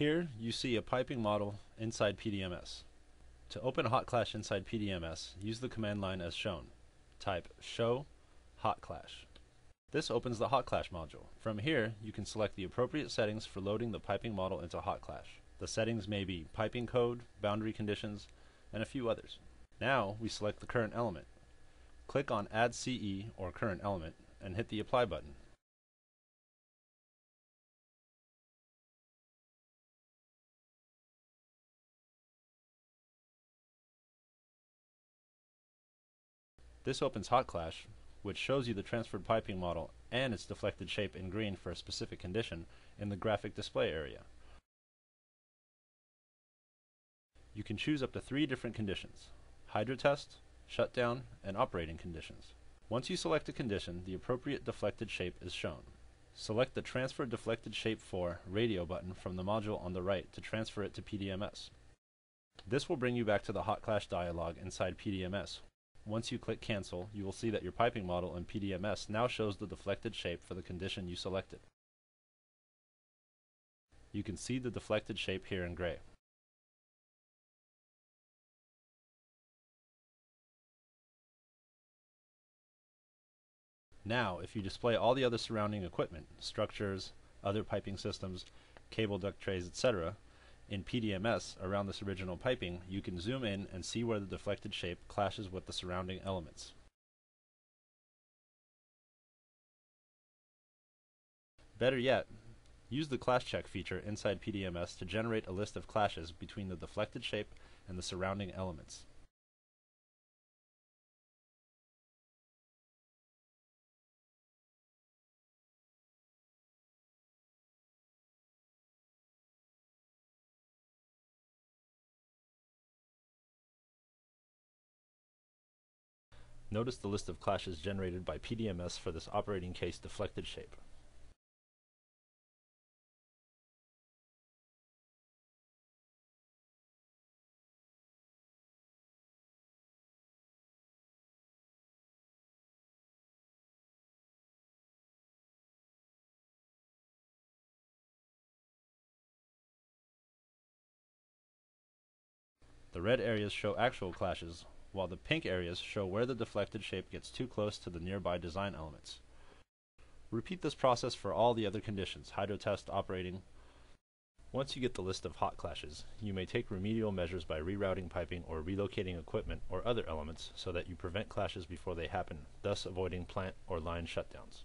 Here you see a piping model inside PDMS. To open HotClash inside PDMS, use the command line as shown. Type show HotClash. This opens the HotClash module. From here, you can select the appropriate settings for loading the piping model into HotClash. The settings may be piping code, boundary conditions, and a few others. Now we select the current element. Click on Add CE or Current Element and hit the Apply button. This opens HotClash, which shows you the transferred piping model and its deflected shape in green for a specific condition in the graphic display area. You can choose up to 3 different conditions: hydro test, shutdown, and operating conditions. Once you select a condition, the appropriate deflected shape is shown. Select the Transfer Deflected Shape for radio button from the module on the right to transfer it to PDMS. This will bring you back to the HotClash dialog inside PDMS. Once you click Cancel, you will see that your piping model in PDMS now shows the deflected shape for the condition you selected. You can see the deflected shape here in gray. Now, if you display all the other surrounding equipment, structures, other piping systems, cable duct trays, etc., in PDMS, around this original piping, you can zoom in and see where the deflected shape clashes with the surrounding elements. Better yet, use the clash check feature inside PDMS to generate a list of clashes between the deflected shape and the surrounding elements. Notice the list of clashes generated by PDMS for this operating case deflected shape. The red areas show actual clashes, while the pink areas show where the deflected shape gets too close to the nearby design elements. Repeat this process for all the other conditions: hydro test, operating. Once you get the list of hot clashes, you may take remedial measures by rerouting piping or relocating equipment or other elements so that you prevent clashes before they happen, thus avoiding plant or line shutdowns.